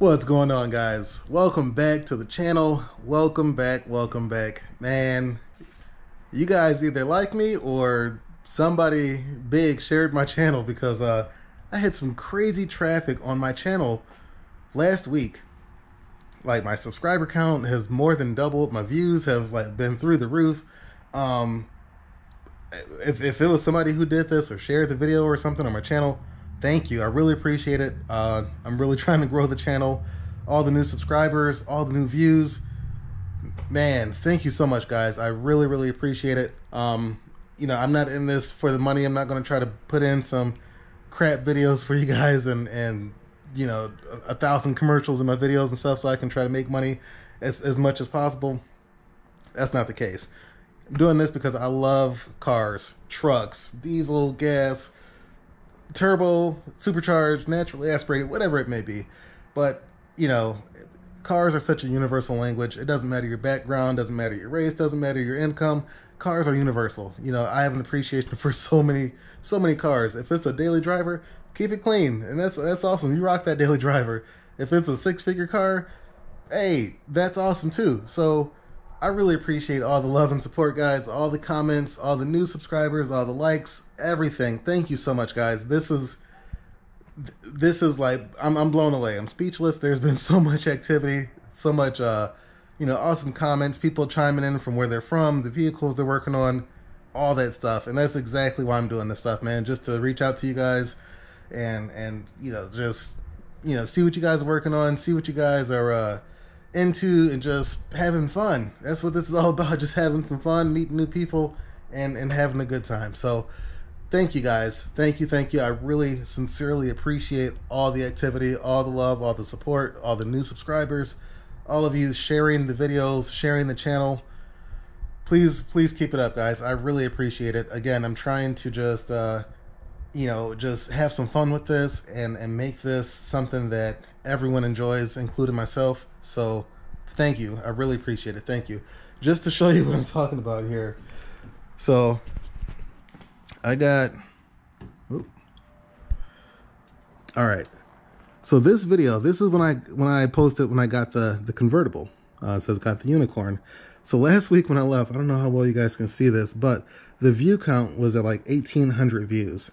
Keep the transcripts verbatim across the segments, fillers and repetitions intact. What's going on, guys? Welcome back to the channel. Welcome back, welcome back. Man, you guys either like me or somebody big shared my channel because uh, I had some crazy traffic on my channel last week. Like, my subscriber count has more than doubled. My views have like been through the roof. Um, if, if it was somebody who did this or shared the video or something on my channel, thank you. I really appreciate it. Uh, I'm really trying to grow the channel. All the new subscribers, all the new views. Man, thank you so much, guys. I really, really appreciate it. Um, you know, I'm not in this for the money. I'm not going to try to put in some crap videos for you guys and, and you know, a, a thousand commercials in my videos and stuff so I can try to make money as, as much as possible. That's not the case. I'm doing this because I love cars, trucks, diesel, gas, turbo, supercharged, naturally aspirated, whatever it may be. But, you know, cars are such a universal language. It doesn't matter your background, doesn't matter your race, doesn't matter your income. Cars are universal. You know, I have an appreciation for so many, so many cars. If it's a daily driver, keep it clean. And that's, that's awesome. You rock that daily driver. If it's a six-figure car, hey, that's awesome too. So I really appreciate all the love and support, guys, all the comments, all the new subscribers, all the likes, everything. Thank you so much, guys. This is, this is like, I'm, I'm blown away. I'm speechless. There's been so much activity, so much, uh, you know, awesome comments, people chiming in from where they're from, the vehicles they're working on, all that stuff. And that's exactly why I'm doing this stuff, man, just to reach out to you guys and, and, you know, just, you know, see what you guys are working on, see what you guys are, uh, into, and just having fun. That's what this is all about, just having some fun, meeting new people, and and having a good time. So thank you, guys. Thank you thank you. I really sincerely appreciate all the activity, all the love, all the support, all the new subscribers, all of you sharing the videos, sharing the channel. Please, please keep it up, guys. I really appreciate it. Again, I'm trying to just uh you know, just have some fun with this and and make this something that everyone enjoys, including myself. So thank you. I really appreciate it. Thank you. Just to show you what I'm talking about here. So I got, whoop. All right. So this video, this is when I, when I posted, when I got the, the convertible, uh, so it's got the unicorn. So last week when I left, I don't know how well you guys can see this, but the view count was at like eighteen hundred views.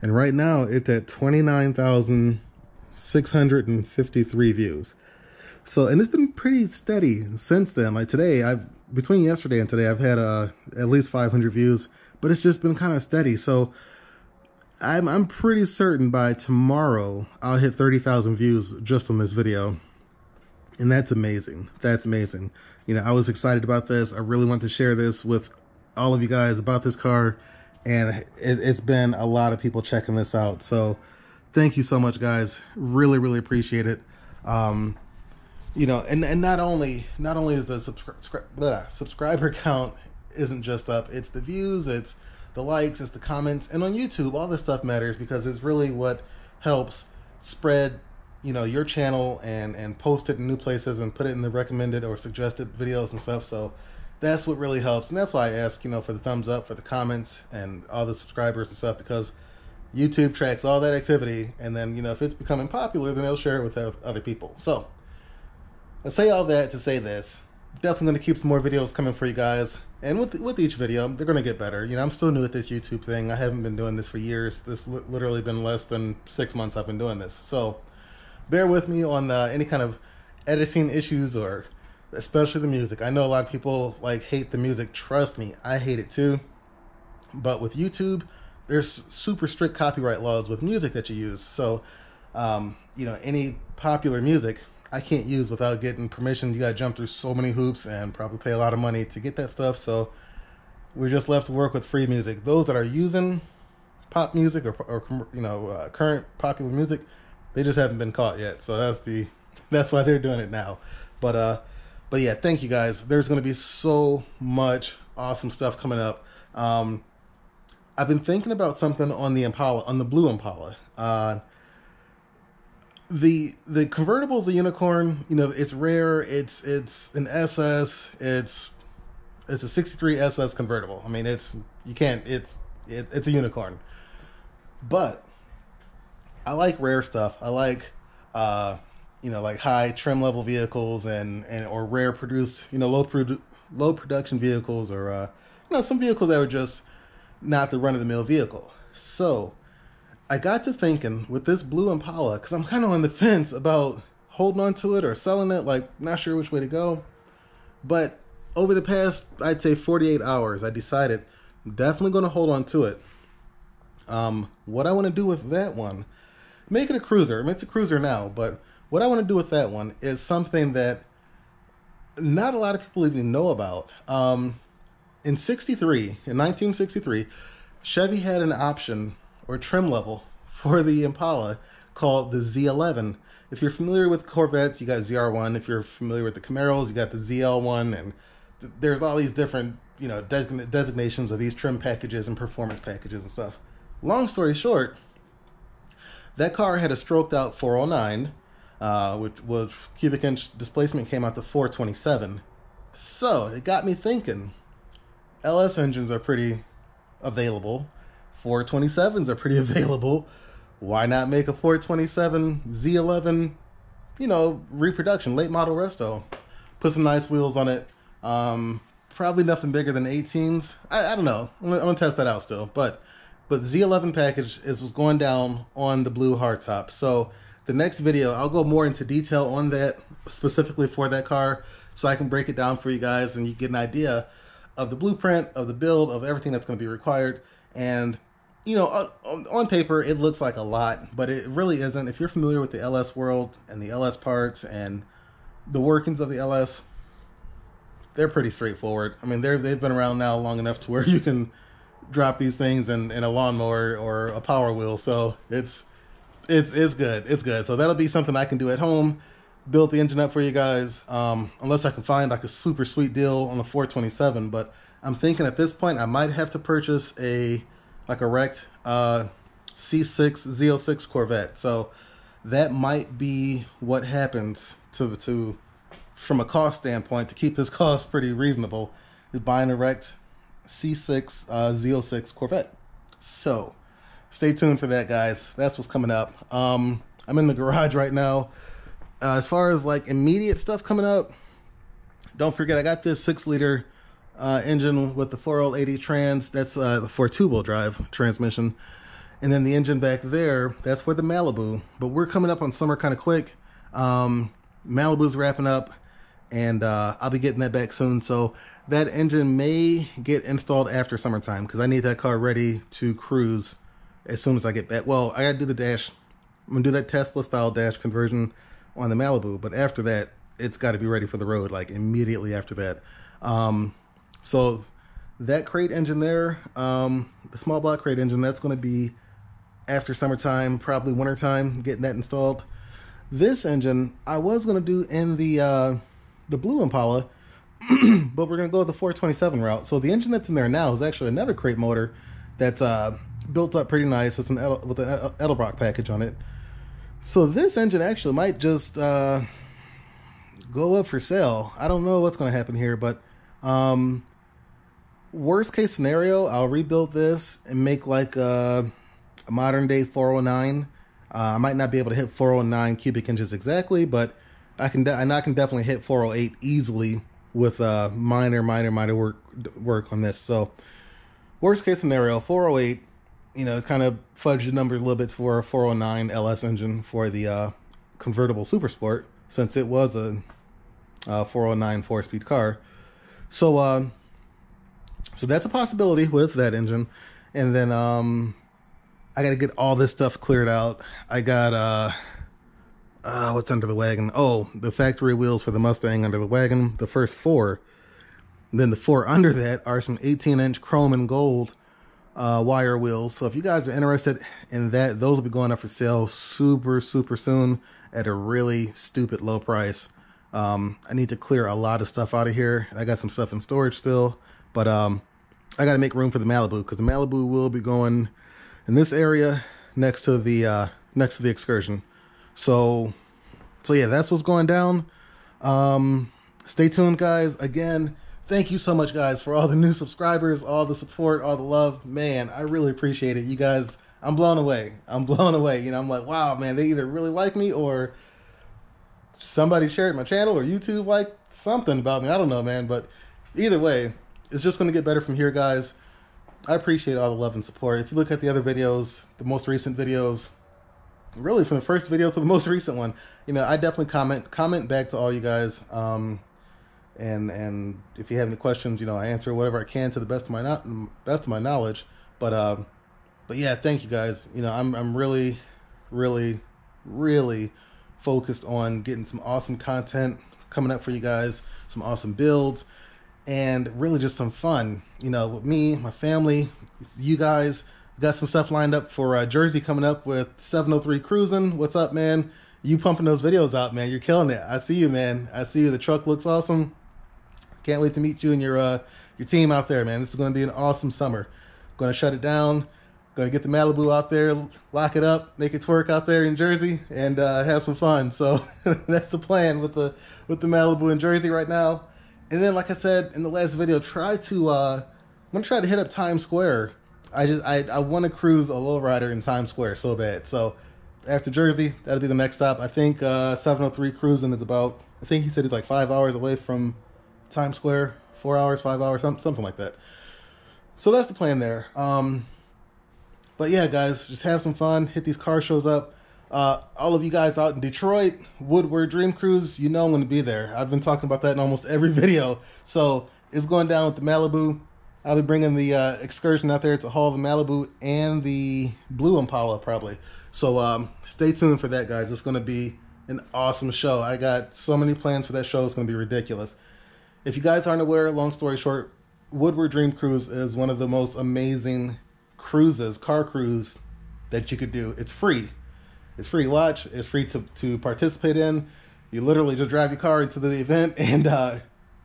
And right now it's at twenty-nine thousand six hundred fifty-three views. So, and it's been pretty steady since then. Like today, I've, between yesterday and today, I've had uh, at least five hundred views, but it's just been kind of steady. So I'm, I'm pretty certain by tomorrow I'll hit thirty thousand views just on this video. And that's amazing. That's amazing. You know, I was excited about this. I really want to share this with all of you guys about this car. And it, it's been a lot of people checking this out. So thank you so much, guys. Really, really appreciate it. Um, You know, and, and not only not only is the subscri blah, subscriber count isn't just up, it's the views, it's the likes, it's the comments. And on YouTube, all this stuff matters because it's really what helps spread, you know, your channel and, and post it in new places and put it in the recommended or suggested videos and stuff. So that's what really helps. And that's why I ask, you know, for the thumbs up, for the comments and all the subscribers and stuff, because YouTube tracks all that activity. And then, you know, if it's becoming popular, then they'll share it with other people. So I say all that to say this. Definitely going to keep some more videos coming for you guys. And with with each video, they're going to get better. You know, I'm still new at this YouTube thing. I haven't been doing this for years. This li literally been less than six months I've been doing this. So bear with me on uh, any kind of editing issues, or especially the music. I know a lot of people like hate the music. Trust me, I hate it too. But with YouTube, there's super strict copyright laws with music that you use. So, um, you know, any popular music I can't use without getting permission. You gotta jump through so many hoops and probably pay a lot of money to get that stuff. So we're just left to work with free music. Those that are using pop music or, or you know, uh, current popular music, they just haven't been caught yet. So that's the that's why they're doing it now. But uh, but yeah, thank you, guys. There's gonna be so much awesome stuff coming up. Um, I've been thinking about something on the Impala, on the blue Impala. Uh, The the convertible's a unicorn. You know, it's rare. It's it's an S S. It's it's a sixty-three S S convertible. I mean, it's you can't. It's it, it's a unicorn. But I like rare stuff. I like uh, you know, like high trim level vehicles and, and or rare produced, you know, low produ low production vehicles, or, uh, you know, some vehicles that were just not the run-of-the-mill vehicle. So I got to thinking with this blue Impala, because I'm kind of on the fence about holding on to it or selling it, like not sure which way to go. But over the past, I'd say forty-eight hours, I decided I'm definitely going to hold on to it. Um, what I want to do with that one, make it a cruiser. I mean, it's a cruiser now, but what I want to do with that one is something that not a lot of people even know about. Um, in sixty-three, in nineteen sixty-three, Chevy had an option or trim level for the Impala called the Z eleven. If you're familiar with Corvettes, you got Z R one. If you're familiar with the Camaros, you got the Z L one, and th there's all these different, you know, design designations of these trim packages and performance packages and stuff. Long story short, that car had a stroked out four oh nine, uh, which was cubic inch displacement came out to four twenty-seven. So it got me thinking, L S engines are pretty available. four twenty-sevens are pretty available. Why not make a four twenty-seven Z eleven, you know, reproduction, late model resto? Put some nice wheels on it. Um, probably nothing bigger than eighteens. I, I don't know. I'm gonna, I'm gonna test that out still, but But Z eleven package is was going down on the blue hardtop. So the next video, I'll go more into detail on that specifically for that car, so I can break it down for you guys and you get an idea of the blueprint, of the build, of everything that's going to be required. And, you know, on, on paper, it looks like a lot, but it really isn't. If you're familiar with the L S world and the L S parts and the workings of the L S, they're pretty straightforward. I mean, they're, they've been around now long enough to where you can drop these things in, in a lawnmower or a power wheel. So it's, it's, it's good. It's good. So that'll be something I can do at home, build the engine up for you guys. Um, unless I can find like a super sweet deal on the four twenty-seven, but I'm thinking at this point, I might have to purchase a, like a wrecked, uh, C six Z oh six Corvette. So that might be what happens to, to, from a cost standpoint, to keep this cost pretty reasonable, is buying a wrecked C six uh, Z oh six Corvette. So stay tuned for that, guys. That's what's coming up. Um, I'm in the garage right now. Uh, as far as like immediate stuff coming up, don't forget I got this six liter uh, engine with the four oh eight E trans. That's uh, for two wheel drive transmission. And then the engine back there, that's for the Malibu. But we're coming up on summer kind of quick. Um, Malibu's wrapping up, and uh, I'll be getting that back soon. So that engine may get installed after summertime, because I need that car ready to cruise as soon as I get back. Well, I gotta do the dash. I'm gonna do that Tesla style dash conversion on the Malibu, but after that, it's got to be ready for the road, like immediately after that. Um, so that crate engine there, um, the small block crate engine, that's gonna be after summertime, probably wintertime, getting that installed. This engine I was gonna do in the uh, the blue Impala, but we're going to go the four twenty-seven route. So the engine that's in there now is actually another crate motor that's uh, built up pretty nice. It's an Edel with an Edelbrock package on it. So this engine actually might just uh, go up for sale. I don't know what's going to happen here, but um, worst case scenario, I'll rebuild this and make like a, a modern day four oh nine. Uh, I might not be able to hit four oh nine cubic inches exactly, but I can, de and I can definitely hit four oh eight easily, with uh, minor, minor, minor work work on this. So worst case scenario, four oh eight, you know, kind of fudge the numbers a little bit for a four oh nine L S engine for the uh, convertible Super Sport, since it was a, a four oh nine four-speed car. So uh, so that's a possibility with that engine. And then um, I got to get all this stuff cleared out. I got, uh, Uh, what's under the wagon? Oh, the factory wheels for the Mustang under the wagon, the first four. And then the four under that are some eighteen inch chrome and gold uh, wire wheels. So if you guys are interested in that, those will be going up for sale super, super soon at a really stupid low price. Um, I need to clear a lot of stuff out of here. I got some stuff in storage still, but um, I got to make room for the Malibu, because the Malibu will be going in this area next to the uh, next to the Excursion. So, so yeah, that's what's going down. Um, stay tuned, guys. Again, thank you so much, guys, for all the new subscribers, all the support, all the love. Man, I really appreciate it. You guys, I'm blown away. I'm blown away. You know, I'm like, wow, man, they either really like me or somebody shared my channel or YouTube liked something about me. I don't know, man. But either way, it's just going to get better from here, guys. I appreciate all the love and support. If you look at the other videos, the most recent videos, really from the first video to the most recent one, you know, I definitely comment comment back to all you guys. Um, and and if you have any questions, you know, I answer whatever I can to the best of my not best of my knowledge. But um, but yeah, thank you guys. You know, I'm I'm really, really, really focused on getting some awesome content coming up for you guys, some awesome builds, and really just some fun, you know, with me, my family, you guys. Got some stuff lined up for uh, Jersey coming up with seven oh three Cruising. What's up, man? You pumping those videos out, man. You're killing it. I see you, man. I see you. The truck looks awesome. Can't wait to meet you and your uh, your team out there, man. This is going to be an awesome summer. Going to shut it down. Going to get the Malibu out there, lock it up, make it twerk out there in Jersey, and uh, have some fun. So that's the plan with the with the Malibu in Jersey right now. And then, like I said in the last video, try to uh, I'm gonna try to hit up Times Square. I just I I want to cruise a lowrider in Times Square so bad. So after Jersey, that'll be the next stop. I think uh, seven oh three Cruising is about, I think he said he's like five hours away from Times Square, four hours, five hours, something something like that. So that's the plan there. Um, But yeah, guys, just have some fun. Hit these car shows up. Uh, all of you guys out in Detroit, Woodward Dream Cruise, you know I'm going to be there. I've been talking about that in almost every video. So it's going down with the Malibu. I'll be bringing the uh, excursion out there to haul the Malibu and the blue Impala probably. So um, stay tuned for that, guys. It's going to be an awesome show. I got so many plans for that show. It's going to be ridiculous. If you guys aren't aware, long story short, Woodward Dream Cruise is one of the most amazing cruises, car cruise that you could do. It's free. It's free to watch. It's free to, to participate in. You literally just drive your car into the event, and uh,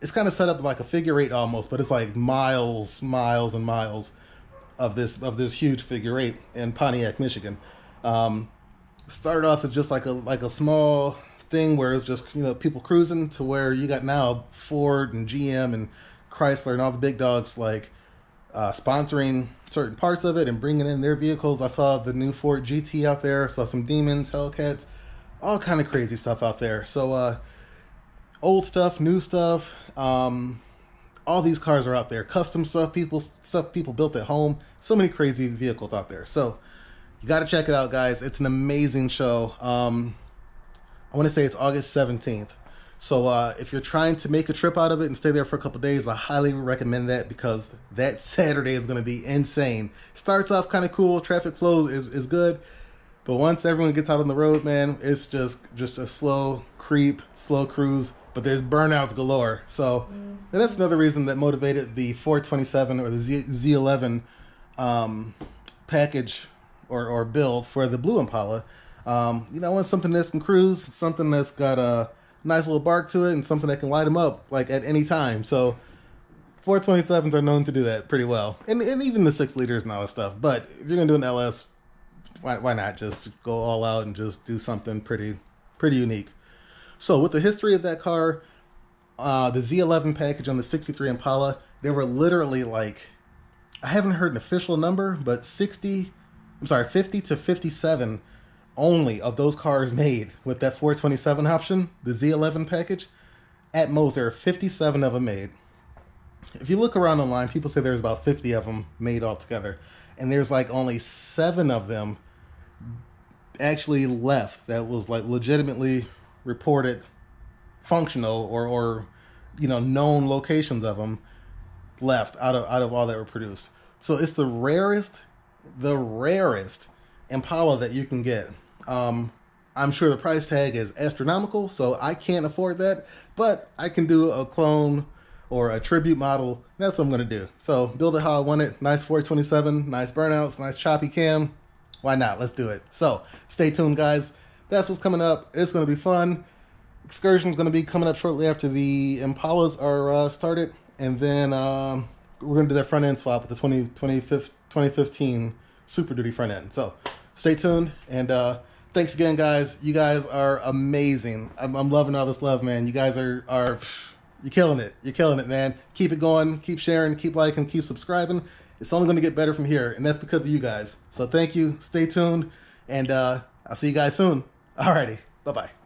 it's kind of set up like a figure eight almost, but it's like miles, miles and miles of this of this huge figure eight in Pontiac, Michigan. Um, started off as just like a like a small thing where it's just, you know, people cruising, to where you got now Ford and G M and Chrysler and all the big dogs like uh, sponsoring certain parts of it and bringing in their vehicles. I saw the new Ford G T out there, saw some Demons, Hellcats, all kind of crazy stuff out there. So uh, old stuff, new stuff, um, all these cars are out there, custom stuff, people stuff people built at home, so many crazy vehicles out there. So you got to check it out, guys. It's an amazing show. um, I want to say it's August seventeenth. So uh, if you're trying to make a trip out of it and stay there for a couple days, I highly recommend that, because that Saturday is going to be insane. Starts off kind of cool. Traffic flow is, is good. But once everyone gets out on the road, man, it's just, just a slow creep, slow cruise. But there's burnouts galore. So and that's another reason that motivated the four twenty-seven or the Z eleven um, package or, or build for the blue Impala. Um, you know, I want something that can cruise, something that's got a nice little bark to it, and something that can light them up like at any time. So four twenty-sevens are known to do that pretty well, and, and even the six liters and all that stuff. But if you're gonna do an L S, why, why not just go all out and just do something pretty pretty unique? So with the history of that car, uh, the Z eleven package on the sixty-three Impala, there were literally like, I haven't heard an official number, but sixty I'm sorry fifty to fifty-seven only of those cars made with that four twenty-seven option, the Z eleven package. At most, there are fifty-seven of them made. If you look around online, people say there's about fifty of them made altogether, and there's like only seven of them actually left that was like legitimately reported functional, or or you know, known locations of them left out of out of all that were produced. So it's the rarest, the rarest Impala that you can get. Um, I'm sure the price tag is astronomical, so I can't afford that, but I can do a clone or a tribute model. That's what I'm gonna do. So build it how I want it. Nice four twenty-seven, nice burnouts, nice choppy cam. Why not? Let's do it. So stay tuned, guys. That's what's coming up. It's gonna be fun. Excursion's gonna be coming up shortly after the Impalas are uh, started, and then um, we're gonna do that front end swap with the twenty fifteen Super Duty front end. So stay tuned, and uh, thanks again, guys. You guys are amazing. I'm, I'm loving all this love, man. You guys are, are you're killing it. You're killing it, man. Keep it going. Keep sharing. Keep liking. Keep subscribing. It's only going to get better from here, and that's because of you guys. So thank you. Stay tuned, and uh, I'll see you guys soon. Alrighty. Bye-bye.